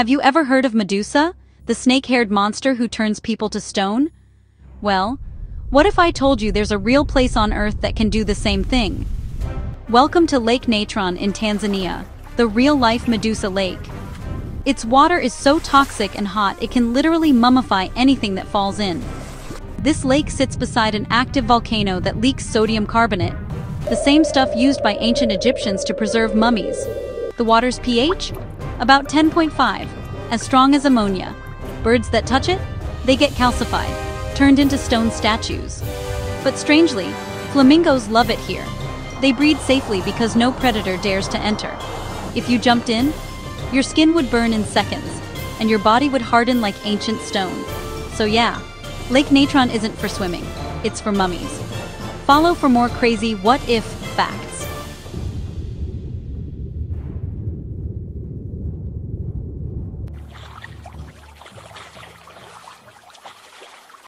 Have you ever heard of Medusa, the snake-haired monster who turns people to stone? Well, what if I told you there's a real place on Earth that can do the same thing? Welcome to Lake Natron in Tanzania, the real-life Medusa Lake. Its water is so toxic and hot it can literally mummify anything that falls in. This lake sits beside an active volcano that leaks sodium carbonate, the same stuff used by ancient Egyptians to preserve mummies. The water's pH? About 10.5, as strong as ammonia. Birds that touch it? They get calcified, turned into stone statues. But strangely, flamingos love it here. They breed safely because no predator dares to enter. If you jumped in, your skin would burn in seconds, and your body would harden like ancient stone. So yeah, Lake Natron isn't for swimming, it's for mummies. Follow for more crazy what-if facts.